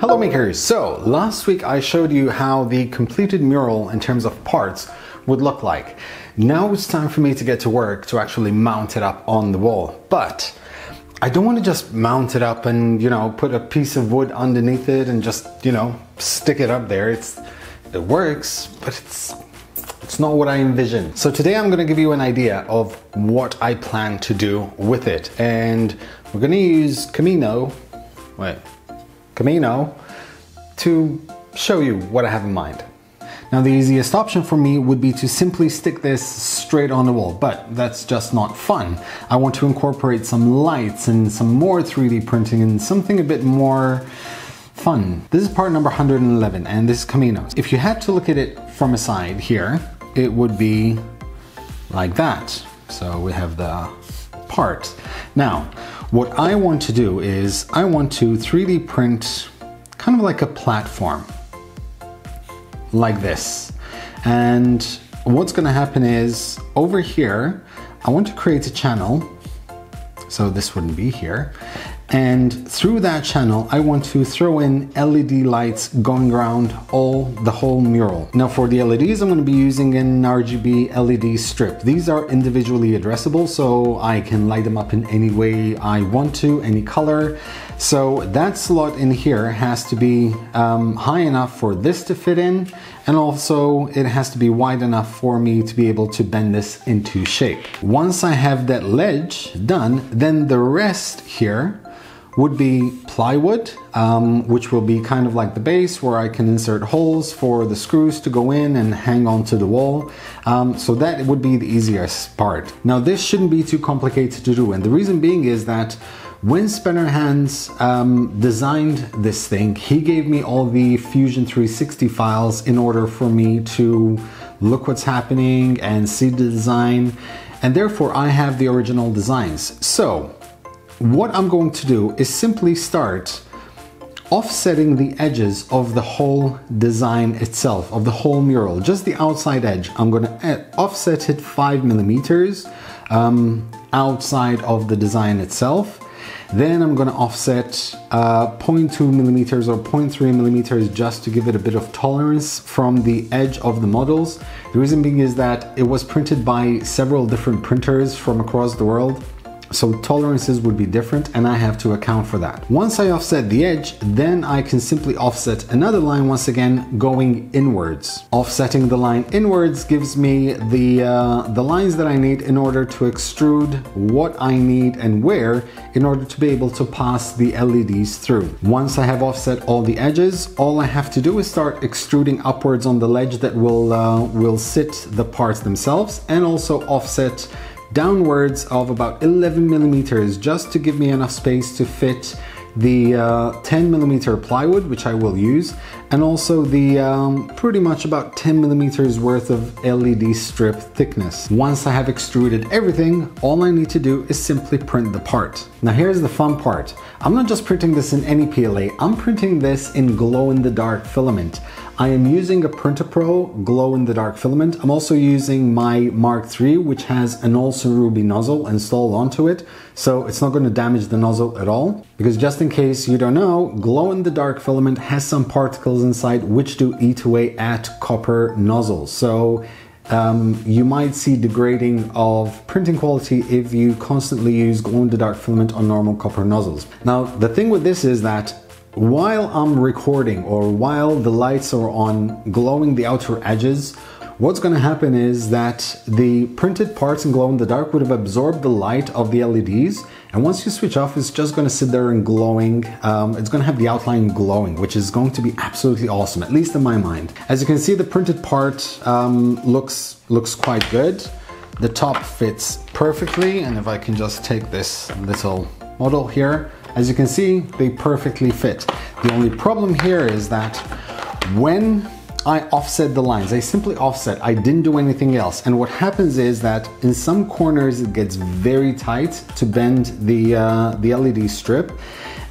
Hello makers! So last week I showed you how the completed mural in terms of parts would look like. Now it's time for me to get to work to actually mount it up on the wall. But I don't want to just mount it up and, you know, put a piece of wood underneath it and just, you know, stick it up there. It works, but it's not what I envisioned. So today I'm going to give you an idea of what I plan to do with it. And we're going to use Comino to show you what I have in mind. Now the easiest option for me would be to simply stick this straight on the wall, but that's just not fun. I want to incorporate some lights and some more 3D printing and something a bit more fun. This is part number 111 and this is Comino. If you had to look at it from a side here, it would be like that. So we have the part. Now, what I want to do is I want to 3D print kind of like a platform, like this. And what's going to happen is over here, I want to create a channel. So this wouldn't be here. And through that channel, I want to throw in LED lights going around the whole mural. Now for the LEDs, I'm going to be using an RGB LED strip. These are individually addressable, so I can light them up in any way I want to, any color. So that slot in here has to be high enough for this to fit in, and also it has to be wide enough for me to be able to bend this into shape. Once I have that ledge done, then the rest here would be plywood, which will be kind of like the base where I can insert holes for the screws to go in and hang onto the wall. So that would be the easiest part. Now this shouldn't be too complicated to do, and the reason being is that when Spinner Hans designed this thing, he gave me all the Fusion 360 files in order for me to look what's happening and see the design, and therefore I have the original designs. So what I'm going to do is simply start offsetting the edges of the whole design itself, of the whole mural, just the outside edge. I'm going to offset it 5 millimeters outside of the design itself. Then I'm going to offset 0.2 millimeters or 0.3 millimeters just to give it a bit of tolerance from the edge of the models. The reason being is that it was printed by several different printers from across the world. So tolerances would be different and I have to account for that. Once I offset the edge, then I can simply offset another line once again going inwards. Offsetting the line inwards gives me the lines that I need in order to extrude what I need and where in order to be able to pass the LEDs through. Once I have offset all the edges, all I have to do is start extruding upwards on the ledge that will sit the parts themselves, and also offset downwards of about 11 millimeters just to give me enough space to fit the 10 millimeter plywood, which I will use, and also the pretty much about 10 millimeters worth of LED strip thickness. Once I have extruded everything, all I need to do is simply print the part. Now here's the fun part. I'm not just printing this in any PLA, I'm printing this in glow-in-the-dark filament. I am using a Aprintapro glow-in-the-dark filament. I'm also using my Mark III, which has an Olsson Ruby nozzle installed onto it, so it's not going to damage the nozzle at all. Because just in case you don't know, glow-in-the-dark filament has some particles inside which do eat away at copper nozzles. So you might see degrading of printing quality if you constantly use glow-in-the-dark filament on normal copper nozzles. Now, the thing with this is that while I'm recording or while the lights are on glowing the outer edges, what's going to happen is that the printed parts in glow-in-the-dark would have absorbed the light of the LEDs, and once you switch off, it's just going to sit there and glowing. It's going to have the outline glowing, which is going to be absolutely awesome, at least in my mind. As you can see, the printed part looks quite good. The top fits perfectly, and if I can just take this little model here, as you can see, they perfectly fit. The only problem here is that when I offset the lines, I simply offset, I didn't do anything else. And what happens is that in some corners, it gets very tight to bend the LED strip.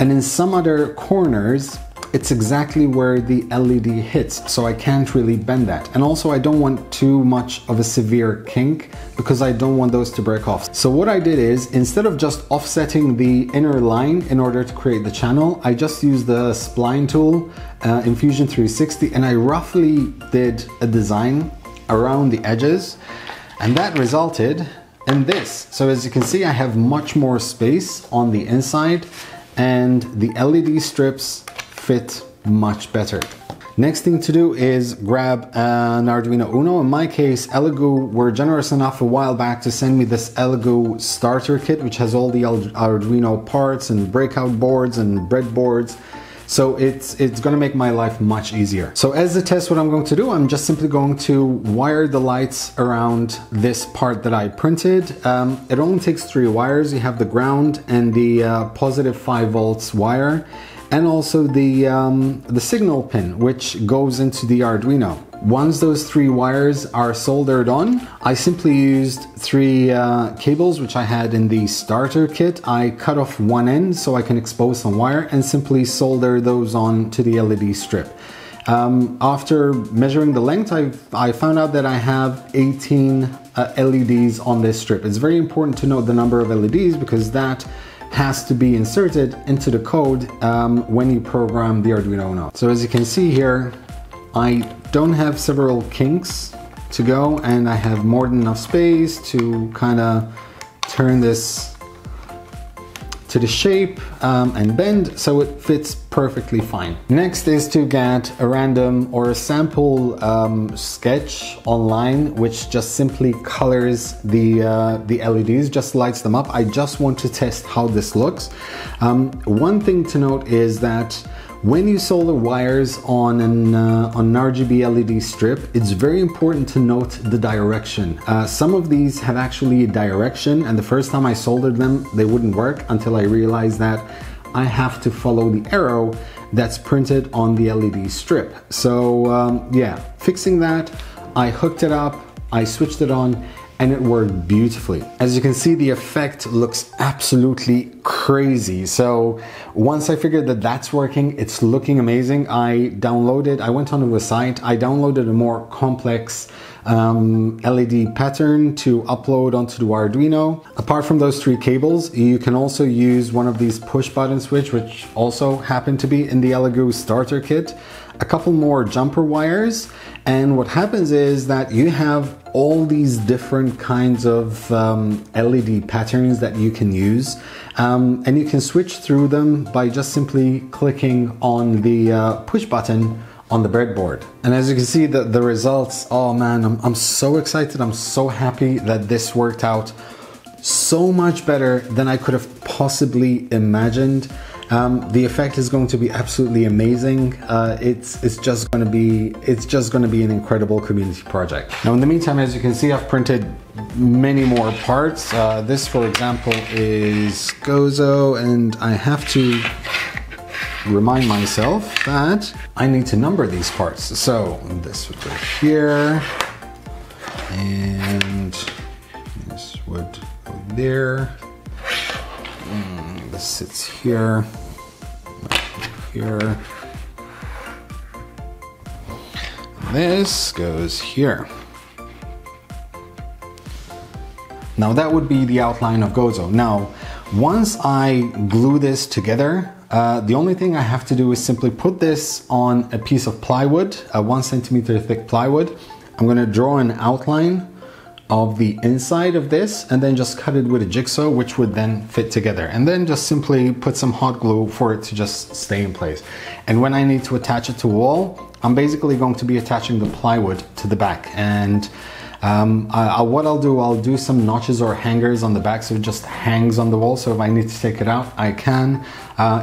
And in some other corners, it's exactly where the LED hits, so I can't really bend that. And also I don't want too much of a severe kink because I don't want those to break off. So what I did is, instead of just offsetting the inner line in order to create the channel, I just used the spline tool in Fusion 360 and I roughly did a design around the edges, and that resulted in this. So as you can see, I have much more space on the inside and the LED strips fit much better. Next thing to do is grab an Arduino Uno. In my case, Elegoo were generous enough a while back to send me this Elegoo starter kit, which has all the Arduino parts and breakout boards and breadboards. So it's gonna make my life much easier. So as a test, what I'm going to do, I'm just simply going to wire the lights around this part that I printed. It only takes 3 wires. You have the ground and the positive 5 volts wire, and also the signal pin, which goes into the Arduino. Once those 3 wires are soldered on, I simply used 3 cables, which I had in the starter kit. I cut off one end so I can expose some wire and simply solder those on to the LED strip. After measuring the length, I found out that I have 18 LEDs on this strip. It's very important to know the number of LEDs because that has to be inserted into the code when you program the Arduino Uno. So as you can see here, I don't have several kinks to go, and I have more than enough space to kind of turn this to the shape and bend, so it fits perfectly fine. Next is to get a random or a sample sketch online, which just simply colors the LEDs, just lights them up. I just want to test how this looks. One thing to note is that when you solder wires on an RGB LED strip, it's very important to note the direction. Some of these have actually a direction, and the first time I soldered them, they wouldn't work until I realized that I have to follow the arrow that's printed on the LED strip. So yeah, fixing that, I hooked it up, I switched it on, and it worked beautifully. As you can see, the effect looks absolutely crazy. So once I figured that that's working, it's looking amazing. I went onto a site, I downloaded a more complex LED pattern to upload onto the Arduino. Apart from those 3 cables, you can also use one of these push button switch, which also happened to be in the Elegoo starter kit, a couple more jumper wires, and what happens is that you have all these different kinds of LED patterns that you can use, and you can switch through them by just simply clicking on the push button on the breadboard. And as you can see, the results, oh man, I'm so excited, I'm so happy that this worked out so much better than I could have possibly imagined. The effect is going to be absolutely amazing. It's just going to be an incredible community project. Now, in the meantime, as you can see, I've printed many more parts. This, for example, is Gozo, and I have to remind myself that I need to number these parts. So this would go here, and this would go there. This sits here, here. This goes here. Now that would be the outline of Gozo. Now, once I glue this together, the only thing I have to do is simply put this on a piece of plywood, a 1 centimeter thick plywood. I'm gonna draw an outline of the inside of this and then just cut it with a jigsaw, which would then fit together, and then just simply put some hot glue for it to just stay in place. And when I need to attach it to a wall, I'm basically going to be attaching the plywood to the back, and what I'll do some notches or hangers on the back so it just hangs on the wall, so if I need to take it out, I can.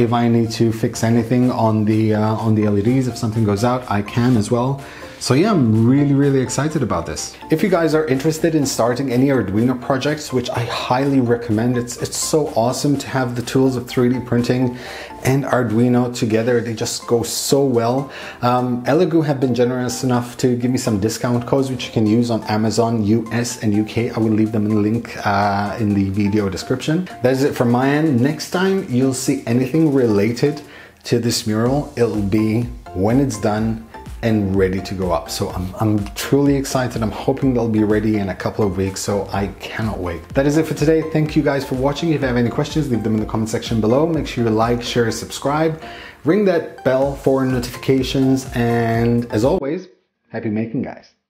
If I need to fix anything on the LEDs, if something goes out, I can as well. So yeah, I'm really excited about this. If you guys are interested in starting any Arduino projects, which I highly recommend, it's so awesome to have the tools of 3D printing and Arduino together. They just go so well. Elegoo have been generous enough to give me some discount codes, which you can use on Amazon US and UK. I will leave them in the link in the video description. That is it from my end. Next time you'll see anything related to this mural, it'll be when it's done and ready to go up. So I'm truly excited. I'm hoping they'll be ready in a couple of weeks, so I cannot wait. That is it for today. Thank you guys for watching. If you have any questions, leave them in the comment section below. Make sure you like, share, subscribe, ring that bell for notifications, and as always, happy making, guys.